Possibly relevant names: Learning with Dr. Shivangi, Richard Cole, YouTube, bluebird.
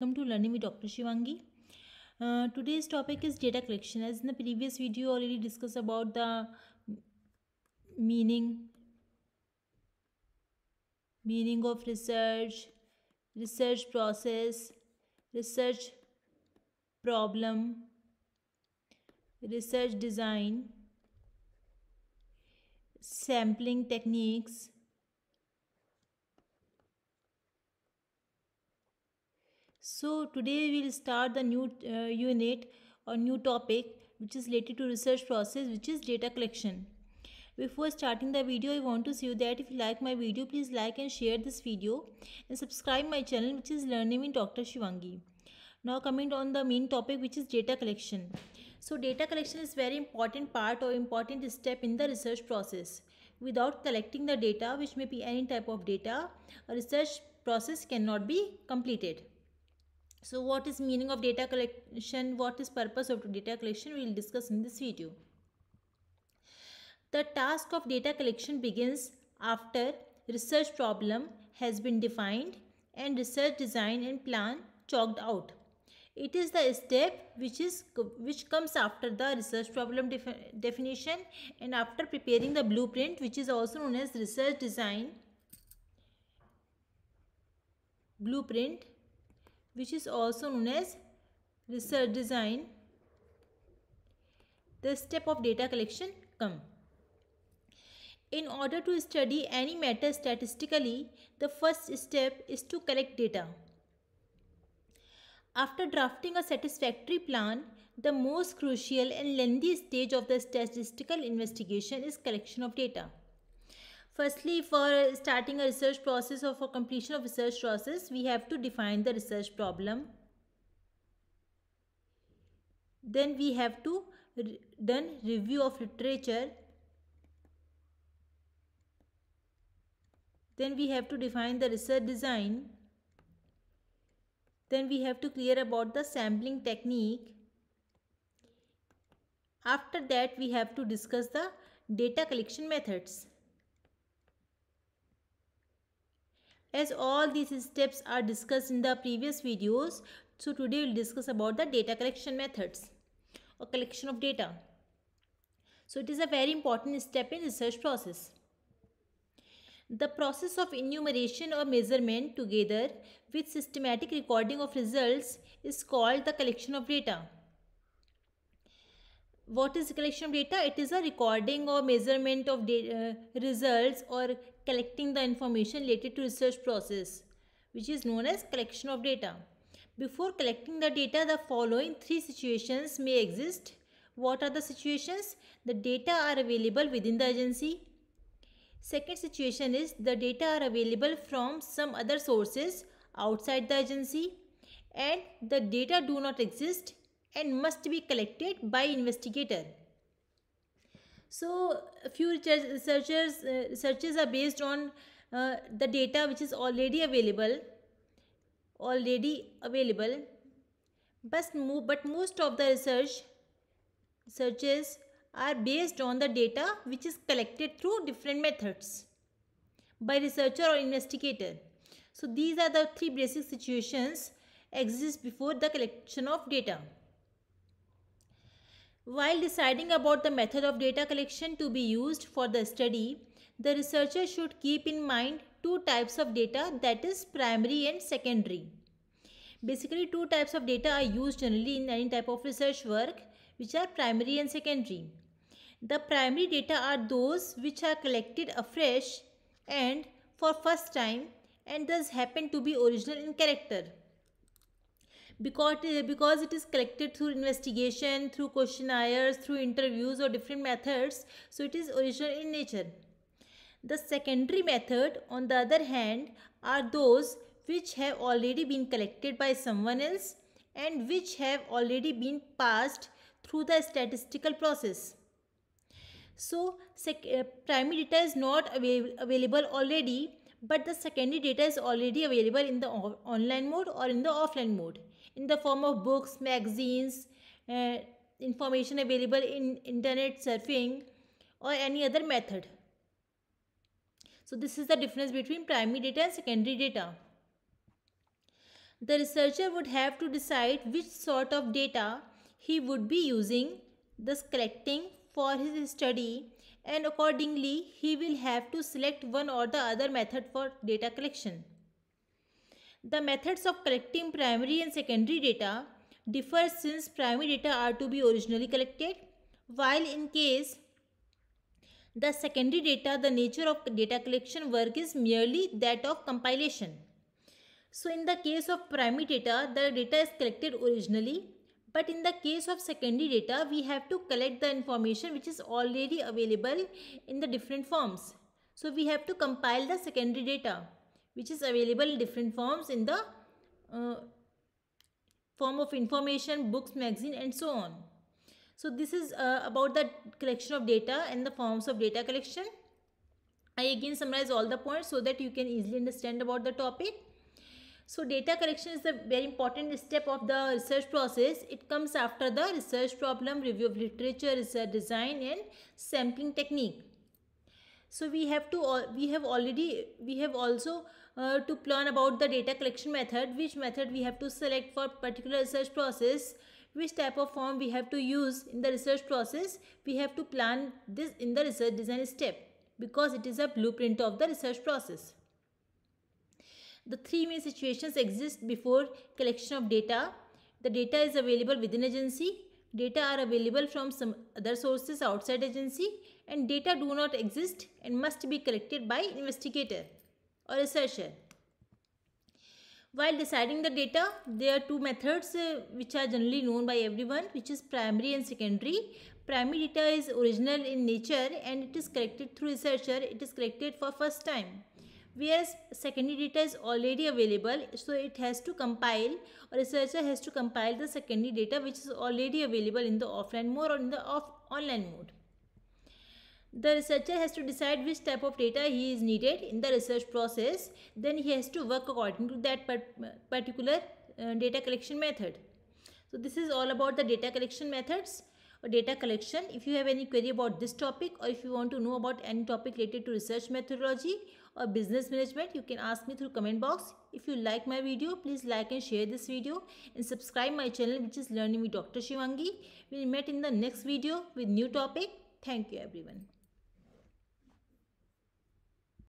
Welcome to Learning with Dr. Shivangi. Today's topic is data collection. As in the previous video, already discussed about the meaning of research, research process, research problem, research design, sampling techniques, so today we will start the new unit or new topic which is related to research process, which is data collection. Before starting the video, I want to say that if you like my video, please like and share this video and subscribe my channel, which is Learning with Dr. Shivangi. Now coming on the main topic, which is data collection. So data collection is very important part or important step in the research process. Without collecting the data, which may be any type of data, a research process cannot be completed. So what is meaning of data collection, what is purpose of data collection, we will discuss in this video. The task of data collection begins after research problem has been defined and research design and plan chalked out. It is the step which comes after the research problem definition and after preparing the blueprint, which is also known as research design blueprint, which is also known as research design. The step of data collection come. In order to study any matter statistically, the first step is to collect data. After drafting a satisfactory plan, the most crucial and lengthy stage of the statistical investigation is collection of data. Firstly, for starting a research process or for completion of research process, we have to define the research problem. Then we have to done review of literature. Then we have to define the research design. Then we have to clear about the sampling technique. After that, we have to discuss the data collection methods. As all these steps are discussed in the previous videos, so today we'll discuss about the data collection methods or collection of data. So it is a very important step in research process. The process of enumeration or measurement together with systematic recording of results is called the collection of data. What is the collection of data? It is a recording or measurement of results or collecting the information related to research process, which is known as collection of data. Before collecting the data, the following three situations may exist. What are the situations? The data are available within the agency. Second situation is the data are available from some other sources outside the agency, and the data do not exist and must be collected by investigator. So few researches are based on the data which is already available, but most of the researches are based on the data which is collected through different methods by researcher or investigator. So these are the three basic situations exist before the collection of data. While deciding about the method of data collection to be used for the study, the researcher should keep in mind two types of data, that is primary and secondary. Basically, two types of data are used generally in any type of research work, which are primary and secondary. The primary data are those which are collected afresh and for first time and thus happen to be original in character. Because it is collected through investigation, through questionnaires, through interviews or different methods, so it is original in nature. The secondary method, on the other hand, are those which have already been collected by someone else and which have already been passed through the statistical process. So primary data is not available already, but the secondary data is already available in the online mode or in the offline mode, in the form of books, magazines, information available in internet surfing or any other method. So this is the difference between primary data and secondary data. the researcher would have to decide which sort of data he would be using, thus collecting for his study, and accordingly he will have to select one or the other method for data collection. The methods of collecting primary and secondary data differ since primary data are to be originally collected, while in case the secondary data, the nature of data collection work is merely that of compilation. So in the case of primary data, the data is collected originally, but in the case of secondary data, we have to collect the information which is already available in the different forms. So we have to compile the secondary data which is available in different forms, in the form of information, books, magazine and so on. So this is about the collection of data and the forms of data collection. I again summarize all the points so that you can easily understand about the topic. So data collection is a very important step of the research process. It comes after the research problem, review of literature, research design and sampling technique. So we have also to plan about the data collection method, which method we have to select for particular research process, which type of form we have to use in the research process. We have to plan this in the research design step because it is a blueprint of the research process. The three main situations exist before collection of data. The data is available within agency, data are available from some other sources outside agency, and data do not exist and must be collected by investigator or researcher. While deciding the data, there are two methods which are generally known by everyone, which is primary and secondary. Primary data is original in nature and it is collected through researcher, it is collected for first time. Whereas secondary data is already available, so it has to compile, or researcher has to compile the secondary data which is already available in the offline mode or in the online mode. The researcher has to decide which type of data he is needed in the research process. Then he has to work according to that particular data collection method. So this is all about the data collection methods or data collection. If you have any query about this topic, or if you want to know about any topic related to research methodology or business management, you can ask me through comment box. If you like my video, please like and share this video and subscribe my channel, which is Learning with Dr. Shivangi. We'll meet in the next video with new topic. Thank you everyone.